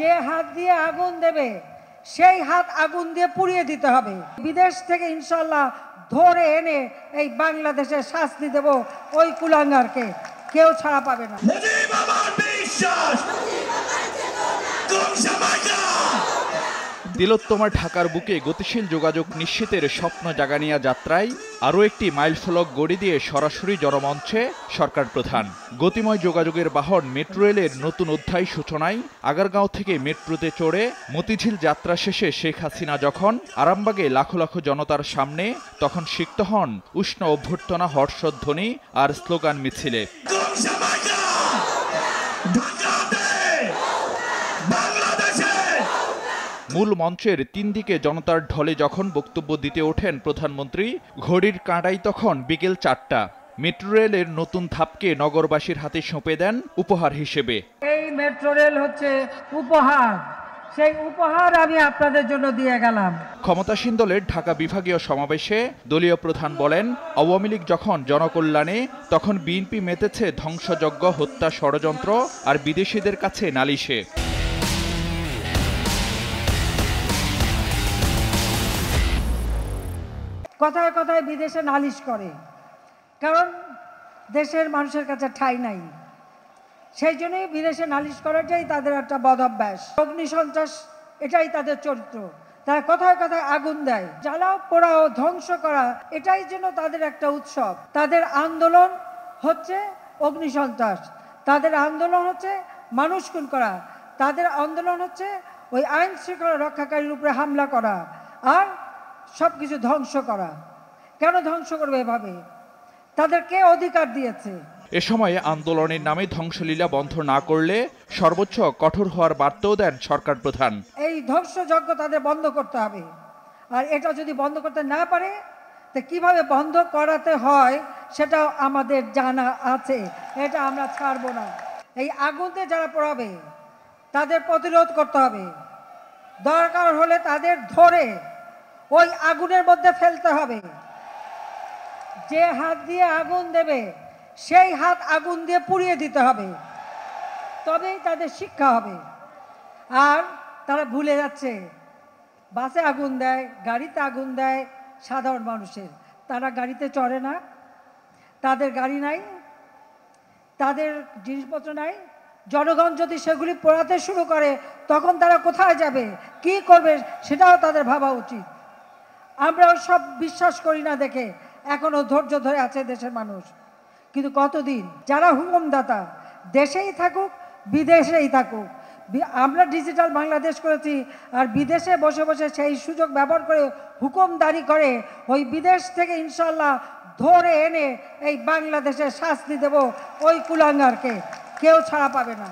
যে হাত দিয়ে আগুন দেবে সেই হাত আগুন দিয়ে পুড়িয়ে দিতে হবে। বিদেশ থেকে ইনশাআল্লাহ ধরে এনে এই বাংলাদেশে শাস্তি দেব ওই কুলাঙ্গারকে, কেউ ছাড়া পাবে না। তিলোত্তমা ঢাকার বুকে গতিশীল যোগাযোগ নিশ্চিতের স্বপ্ন জাগানিয়া যাত্রায় আরও একটি মাইলফলক গড়ি দিয়ে সরাসরি জনমঞ্চে সরকার প্রধান। গতিময় যোগাযোগের বাহন মেট্রো রেলের নতুন অধ্যায় সূচনায় আগারগাঁও থেকে মেট্রোতে চড়ে মতিঝিল যাত্রা শেষে শেখ হাসিনা যখন আরামবাগে লাখো লাখো জনতার সামনে, তখন সিক্ত হন উষ্ণ অভ্যর্থনা, হর্ষধ্বনি আর স্লোগান মিছিলে। মূল মঞ্চের তিন দিকে জনতার ঢলে যখন বক্তব্য দিতে ওঠেন প্রধানমন্ত্রী, ঘড়ির কাঁটায় তখন বিকেল ৪টা। মেট্রো রেলের নতুন ধাপকে নগরবাসীর হাতে সঁপে দেন উপহার হিসেবে। এই মেট্রো রেল হচ্ছে উপহার, সেই উপহার আমি আপনাদের জন্য দিয়ে গেলাম। ক্ষমতাসীন দলের ঢাকা বিভাগীয় সমাবেশে দলীয় প্রধান বলেন, আওয়ামী লীগ যখন জনকল্যাণে, তখন বিএনপি মেতেছে ধ্বংসযজ্ঞ, হত্যা, ষড়যন্ত্র আর বিদেশিদের কাছে নালিশে। কথায় কথায় বিদেশে নালিশ করে, কারণ দেশের মানুষের কাছে ঠাঁই নাই, সেই জন্যই বিদেশে নালিশ করাটাই তাদের একটা বদ অভ্যাস। অগ্নিসন্ত্রাস, এটাই তাদের চরিত্র। তারা কথায় কথায় আগুন দেয়, জ্বালাও, পোড়াও, ধ্বংস করা, এটাই যেন তাদের একটা উৎসব। তাদের আন্দোলন হচ্ছে অগ্নিসন্ত্রাস, তাদের আন্দোলন হচ্ছে মানুষ খুন করা, তাদের আন্দোলন হচ্ছে ওই আইন শৃঙ্খলা রক্ষাকারীর উপরে হামলা করা আর সবকিছু ধ্বংস করা। কেন ধ্বংস করবে এভাবে? তাদের কে অধিকার দিয়েছে? এ সময়ে আন্দোলনের নামে ধ্বংসলীলা বন্ধ না করলে সর্বোচ্চ কঠোর হওয়ার বার্তাও দেন সরকার প্রধান। এই ধ্বংসযজ্ঞ তাদের বন্ধ করতে হবে, আর এটা যদি বন্ধ করতে না পারে তো কিভাবে বন্ধ করাতে হয় সেটাও আমাদের জানা আছে, এটা আমরা ছাড়বো না। এই আগুনতে যারা পোড়াবে তাদের প্রতিরোধ করতে হবে, দরকার হলে তাদের ধরে ওই আগুনের মধ্যে ফেলতে হবে। যে হাত দিয়ে আগুন দেবে সেই হাত আগুন দিয়ে পুড়িয়ে দিতে হবে, তবেই তাদের শিক্ষা হবে। আর তারা ভুলে যাচ্ছে, বাসে আগুন দেয়, গাড়িতে আগুন দেয় সাধারণ মানুষের। তারা গাড়িতে চড়ে না, তাদের গাড়ি নাই, তাদের জিনিসপত্র নাই। জনগণ যদি সেগুলি পোড়াতে শুরু করে তখন তারা কোথায় যাবে, কি করবে, সেটাও তাদের ভাবা উচিত। আমরাও সব বিশ্বাস করি না দেখে এখনও ধৈর্য ধরে আছে দেশের মানুষ, কিন্তু কতদিন? যারা হুকুমদাতা দেশেই থাকুক বিদেশেই থাকুক, আমরা ডিজিটাল বাংলাদেশ করেছি, আর বিদেশে বসে বসে সেই সুযোগ ব্যবহার করে হুকুমদারি করে ওই বিদেশ থেকে ইনশাল্লাহ ধরে এনে এই বাংলাদেশে শাস্তি দেব ওই কুলাঙ্গারকে, কেউ ছাড়া পাবে না।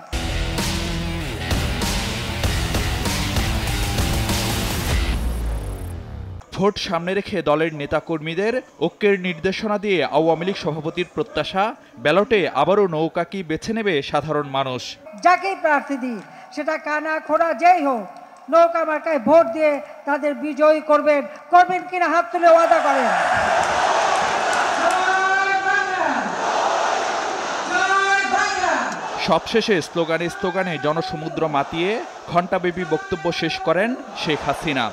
ভোট সামনে রেখে দলের নেতাকর্মীদের ঐক্যের নির্দেশনা দিয়ে আওয়ামী লীগ সভাপতির প্রত্যাশা, ব্যালটে আবারও নৌকা কি বেছে নেবে সাধারণ মানুষ। যাকেই প্রার্থী দিই, সেটা কানা খোড়া যেই হোক, নৌকা মার্কায় ভোট দিয়ে তাদের বিজয়ী করবেন। করবেন কিনা হাত তুলে ওয়াদা করেন। সবশেষে স্লোগানে স্লোগানে জনসমুদ্র মাতিয়ে ঘণ্টাব্যাপী বক্তব্য শেষ করেন শেখ হাসিনা।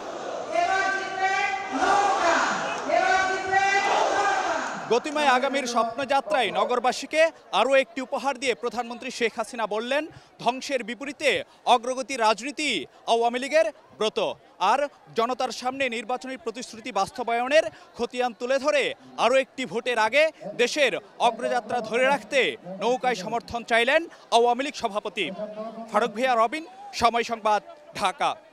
গতিময় আগামীর স্বপ্নযাত্রায় নগরবাসীকে আরও একটি উপহার দিয়ে প্রধানমন্ত্রী শেখ হাসিনা বললেন, ধ্বংসের বিপরীতে অগ্রগতি রাজনীতি আওয়ামী লীগের ব্রত। আর জনতার সামনে নির্বাচনী প্রতিশ্রুতি বাস্তবায়নের খতিয়ান তুলে ধরে আরও একটি ভোটের আগে দেশের অগ্রযাত্রা ধরে রাখতে নৌকায় সমর্থন চাইলেন আওয়ামী লীগ সভাপতি। ফারুক ভিয়া রবিন, সময় সংবাদ, ঢাকা।